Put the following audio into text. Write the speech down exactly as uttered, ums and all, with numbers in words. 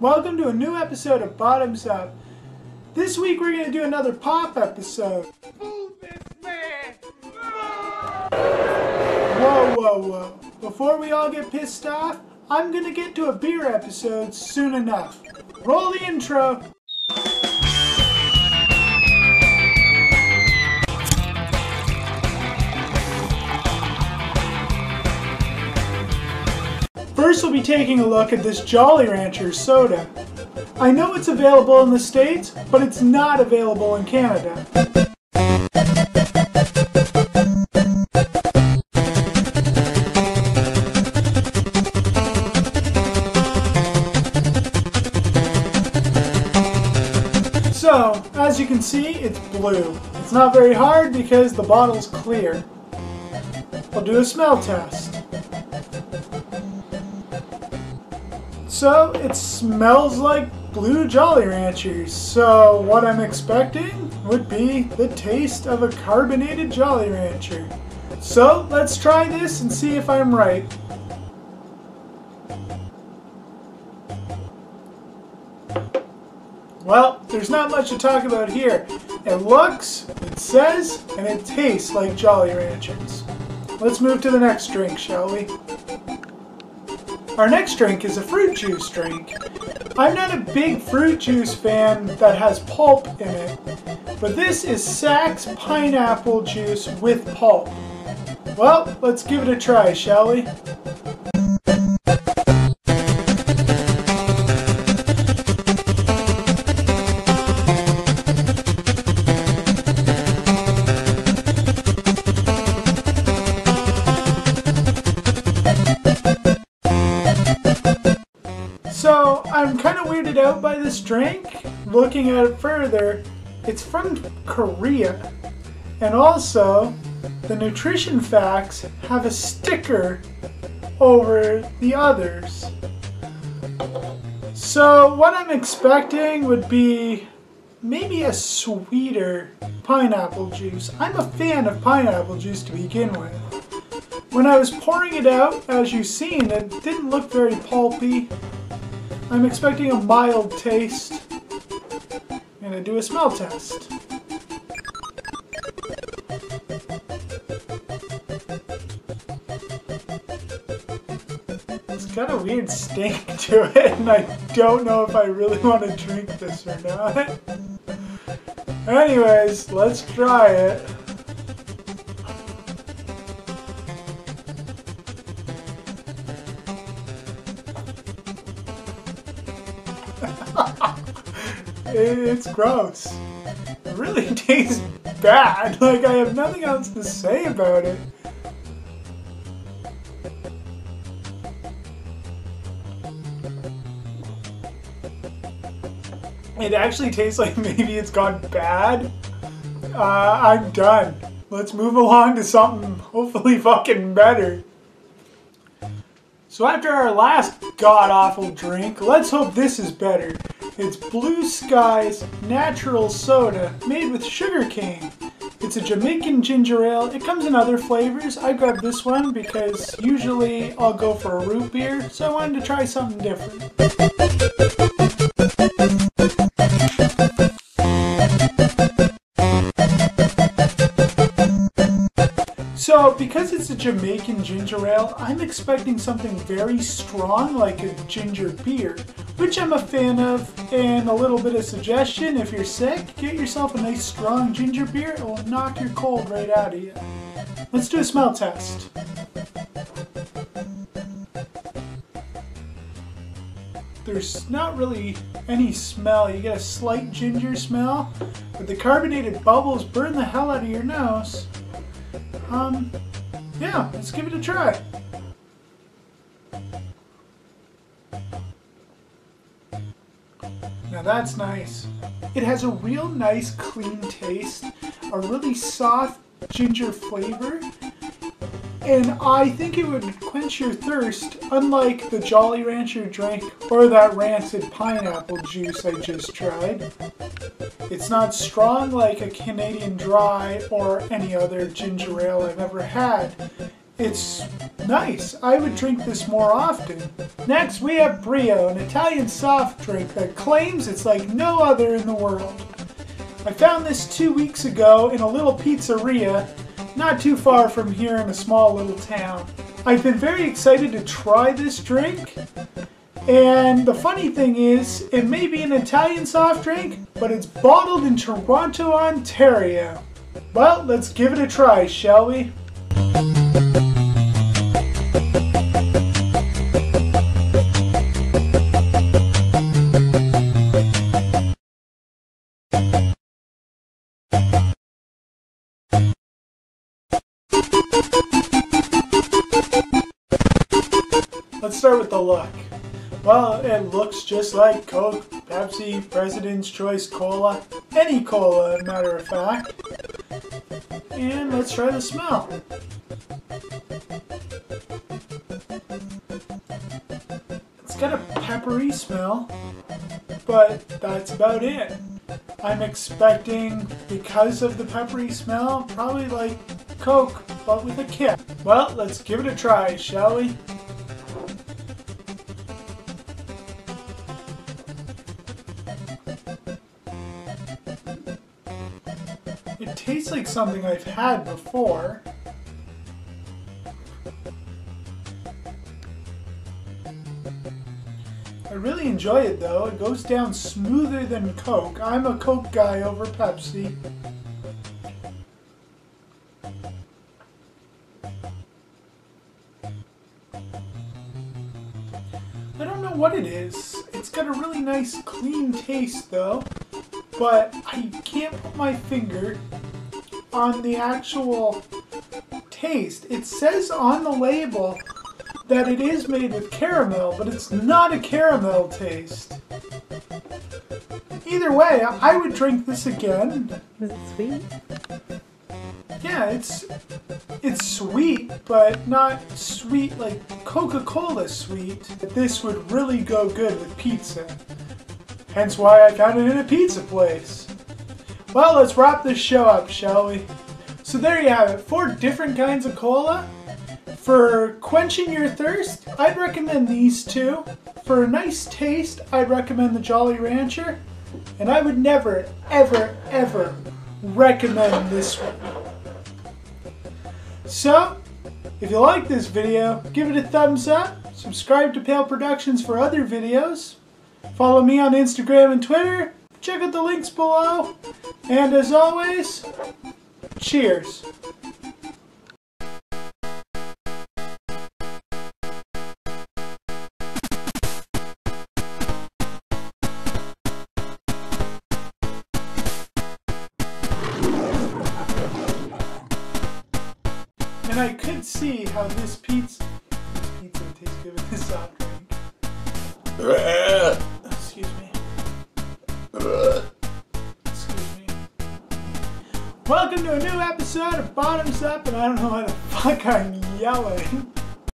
Welcome to a new episode of Bottoms Up. This week we're going to do another pop episode. Move this man! Move! Whoa, whoa, whoa. Before we all get pissed off, I'm going to get to a beer episode soon enough. Roll the intro! First, we'll be taking a look at this Jolly Ranchers soda. I know it's available in the States, but it's not available in Canada. So, as you can see, it's blue. It's not very hard because the bottle's clear. I'll do a smell test. So, it smells like blue Jolly Ranchers, so what I'm expecting would be the taste of a carbonated Jolly Rancher. So, let's try this and see if I'm right. Well, there's not much to talk about here. It looks, it says, and it tastes like Jolly Ranchers. Let's move to the next drink, shall we? Our next drink is a fruit juice drink. I'm not a big fruit juice fan that has pulp in it, but this is Saks pineapple juice with pulp. Well, let's give it a try, shall we? So, I'm kind of weirded out by this drink. Looking at it further, it's from Korea. And also, the nutrition facts have a sticker over the others. So, what I'm expecting would be maybe a sweeter pineapple juice. I'm a fan of pineapple juice to begin with. When I was pouring it out, as you've seen, it didn't look very pulpy. I'm expecting a mild taste. I'm gonna do a smell test. It's got a weird stink to it, and I don't know if I really want to drink this or not. Anyways, let's try it. It's gross. It really tastes bad. Like, I have nothing else to say about it. It actually tastes like maybe it's gone bad. Uh, I'm done. Let's move along to something hopefully fucking better. So after our last god-awful drink, let's hope this is better. It's Blue Skies natural soda made with sugar cane. It's a Jamaican ginger ale. It comes in other flavors. I grabbed this one because usually I'll go for a root beer, so I wanted to try something different. So because it's a Jamaican ginger ale, I'm expecting something very strong like a ginger beer, which I'm a fan of, and a little bit of suggestion, if you're sick, get yourself a nice strong ginger beer. It will knock your cold right out of you. Let's do a smell test. There's not really any smell. You get a slight ginger smell, but the carbonated bubbles burn the hell out of your nose. Um, yeah, let's give it a try. Now that's nice. It has a real nice clean taste, a really soft ginger flavor, and I think it would quench your thirst, unlike the Jolly Rancher drink or that rancid pineapple juice I just tried. It's not strong like a Canadian Dry or any other ginger ale I've ever had. It's nice. I would drink this more often. Next, we have Brio, an Italian soft drink that claims it's like no other in the world. I found this two weeks ago in a little pizzeria, not too far from here in a small little town. I've been very excited to try this drink, and the funny thing is, it may be an Italian soft drink, but it's bottled in Toronto, Ontario. Well, let's give it a try, shall we? Let's start with the look. Well, it looks just like Coke, Pepsi, President's Choice Cola, any cola, as a matter of fact. And let's try the smell. It's got a peppery smell, but that's about it. I'm expecting, because of the peppery smell, probably like Coke, but with a kick. Well, let's give it a try, shall we? It tastes like something I've had before. I really enjoy it though. It goes down smoother than Coke. I'm a Coke guy over Pepsi. I don't know what it is. It's got a really nice clean taste though. But I can't put my finger on the actual taste. It says on the label that it is made with caramel, but it's not a caramel taste. Either way, I would drink this again. Is it sweet? Yeah, it's it's sweet, but not sweet like Coca-Cola sweet. This would really go good with pizza. Hence why I found it in a pizza place. Well, let's wrap this show up, shall we? So there you have it, four different kinds of cola. For quenching your thirst, I'd recommend these two. For a nice taste, I'd recommend the Jolly Rancher. And I would never, ever, ever recommend this one. So, if you like this video, give it a thumbs up. Subscribe to Pale Productions for other videos. Follow me on Instagram and Twitter. Check out the links below. And as always, cheers. And I could see how this pizza, this pizza tastes good with this soft drink. Excuse me. Excuse me. Welcome to a new episode of Bottoms Up, and I don't know why the fuck I'm yelling.